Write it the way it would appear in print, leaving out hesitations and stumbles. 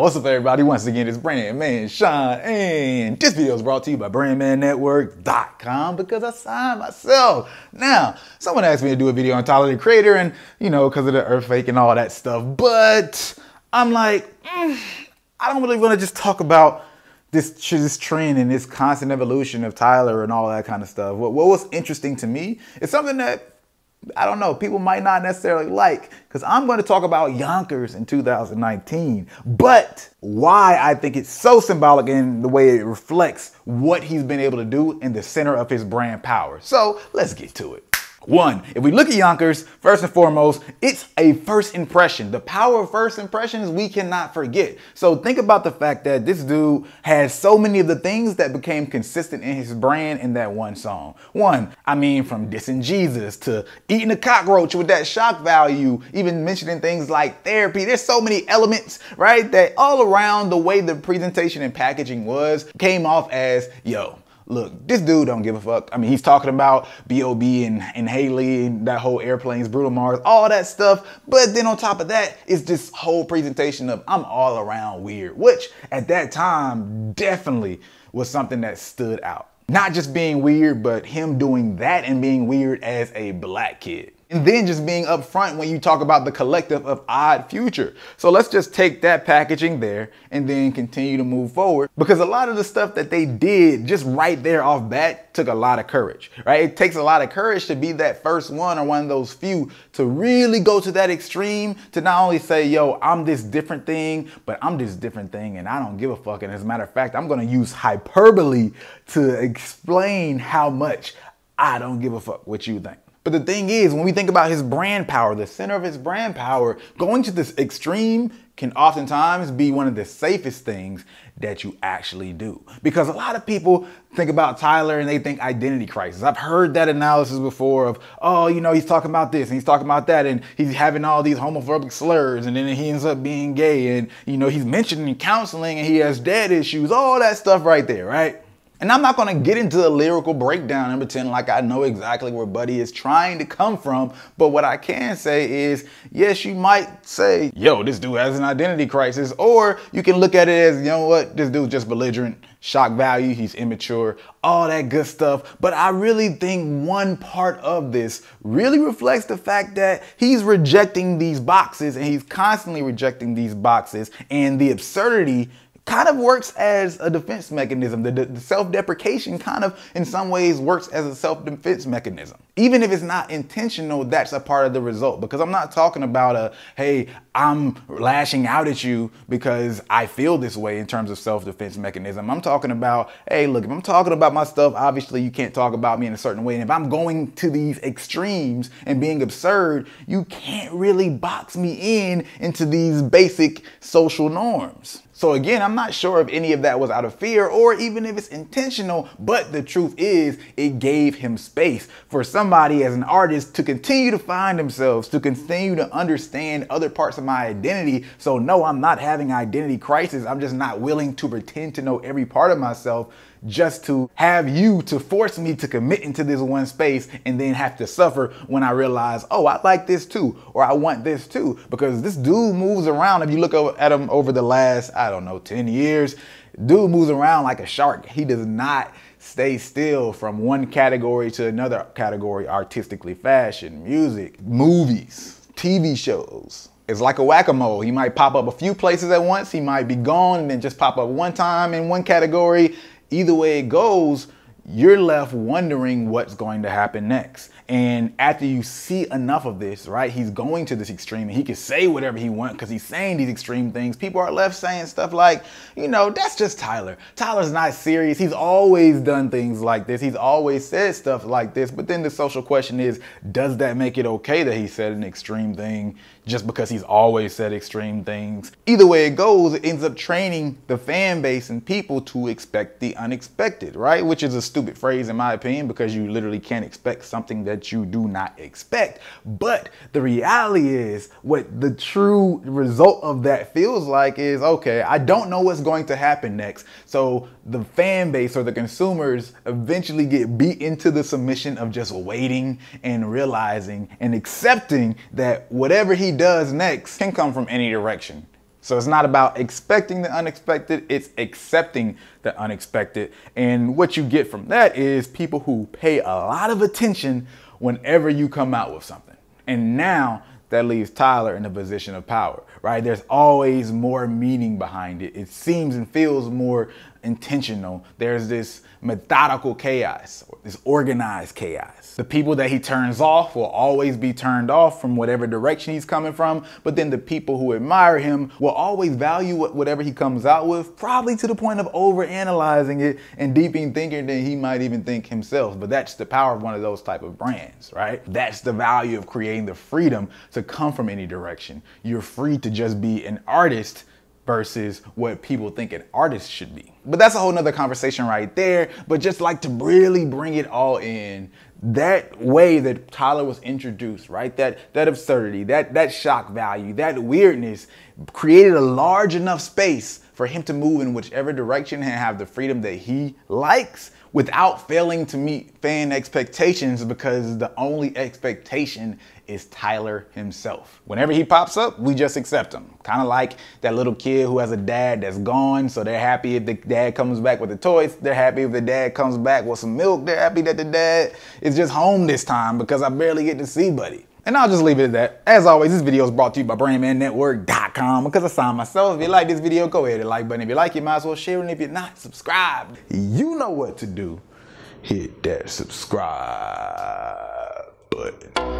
What's up, everybody? Once again, it's BrandMan Sean, and this video is brought to you by BrandManNetwork.com because I signed myself. Now, someone asked me to do a video on Tyler the Creator, and you know, because of the earth fake and all that stuff. But I'm like, I don't really want to just talk about this trend and this constant evolution of Tyler and all that kind of stuff. What was interesting to me is something that, I don't know, people might not necessarily like, because I'm going to talk about Yonkers in 2019, but why I think it's so symbolic in the way it reflects what he's been able to do in the center of his brand power. So let's get to it. One, if we look at Yonkers, first and foremost, it's a first impression. The power of first impressions we cannot forget. So think about the fact that this dude has so many of the things that became consistent in his brand in that one song. One, I mean, from dissing Jesus to eating a cockroach with that shock value, even mentioning things like therapy. There's so many elements, right, that all around the way the presentation and packaging was came off as, yo, look, this dude don't give a fuck. I mean, he's talking about B.O.B. and Haley and that whole Airplanes, Bruno Mars, all that stuff. But then on top of that, it's this whole presentation of I'm all around weird, which at that time definitely was something that stood out. Not just being weird, but him doing that and being weird as a black kid. And then just being upfront when you talk about the collective of Odd Future. So let's just take that packaging there and then continue to move forward, because a lot of the stuff that they did just right there off bat took a lot of courage, right? It takes a lot of courage to be that first one or one of those few to really go to that extreme, to not only say, yo, I'm this different thing, but I'm this different thing and I don't give a fuck. And as a matter of fact, I'm going to use hyperbole to explain how much I don't give a fuck what you think. But the thing is, when we think about his brand power, the center of his brand power, going to this extreme can oftentimes be one of the safest things that you actually do. Because a lot of people think about Tyler and they think identity crisis. I've heard that analysis before of, oh, you know, he's talking about this and he's talking about that and he's having all these homophobic slurs and then he ends up being gay and, you know, he's mentioning counseling and he has dad issues, all that stuff right there, right? And I'm not going to get into a lyrical breakdown and pretend like I know exactly where Buddy is trying to come from. But what I can say is, yes, you might say, yo, this dude has an identity crisis. Or you can look at it as, you know what, this dude's just belligerent, shock value, he's immature, all that good stuff. But I really think one part of this really reflects the fact that he's rejecting these boxes, and he's constantly rejecting these boxes, and the absurdity kind of works as a defense mechanism. The self-deprecation kind of in some ways works as a self-defense mechanism. Even if it's not intentional, that's a part of the result, because I'm not talking about a, hey, I'm lashing out at you because I feel this way in terms of self-defense mechanism. I'm talking about, hey, look, if I'm talking about my stuff, obviously you can't talk about me in a certain way. And if I'm going to these extremes and being absurd, you can't really box me in into these basic social norms. So again, I'm not sure if any of that was out of fear or even if it's intentional, but the truth is it gave him space for somebody as an artist to continue to find themselves, to continue to understand other parts of my identity. So no, I'm not having identity crisis. I'm just not willing to pretend to know every part of myself just to have you to force me to commit into this one space and then have to suffer when I realize, oh, I like this too, or I want this too. Because this dude moves around. If you look at him over the last, I don't know, 10 years, dude moves around like a shark. He does not stay still from one category to another category artistically, fashion, music, movies, TV shows. It's like a whack-a-mole. He might pop up a few places at once. He might be gone and then just pop up one time in one category. Either way it goes, you're left wondering what's going to happen next. And after you see enough of this, right, he's going to this extreme and he can say whatever he wants because he's saying these extreme things. People are left saying stuff like, you know, that's just Tyler. Tyler's not serious. He's always done things like this. He's always said stuff like this. But then the social question is, does that make it okay that he said an extreme thing just because he's always said extreme things? Either way it goes, it ends up training the fan base and people to expect the unexpected, right? Which is a stupid phrase in my opinion, because you literally can't expect something that you do not expect. But the reality is what the true result of that feels like is, okay, I don't know what's going to happen next. So the fan base or the consumers eventually get beat into the submission of just waiting and realizing and accepting that whatever he does next can come from any direction. So it's not about expecting the unexpected, it's accepting the unexpected. And what you get from that is people who pay a lot of attention whenever you come out with something. And now that leaves Tyler in a position of power, right? There's always more meaning behind it. It seems and feels more intentional. There's this methodical chaos, this organized chaos. The people that he turns off will always be turned off from whatever direction he's coming from, but then the people who admire him will always value whatever he comes out with, probably to the point of overanalyzing it and deeping thinking than he might even think himself. But that's the power of one of those type of brands, right? That's the value of creating the freedom to come from any direction. You're free to just be an artist versus what people think an artist should be. But that's a whole nother conversation right there. But just like to really bring it all in, that way that Tyler was introduced, right? That absurdity, that shock value, that weirdness created a large enough space for him to move in whichever direction and have the freedom that he likes without failing to meet fan expectations, because the only expectation is Tyler himself. Whenever he pops up, we just accept him. Kind of like that little kid who has a dad that's gone, so they're happy if the dad comes back with the toys, they're happy if the dad comes back with some milk, they're happy that the dad is just home this time because I barely get to see buddy. And I'll just leave it at that. As always, this video is brought to you by BrandManNetwork.com, because I signed myself. If you like this video, go ahead and like button. If you like it, might as well share it. And if you're not subscribed, you know what to do. Hit that subscribe button.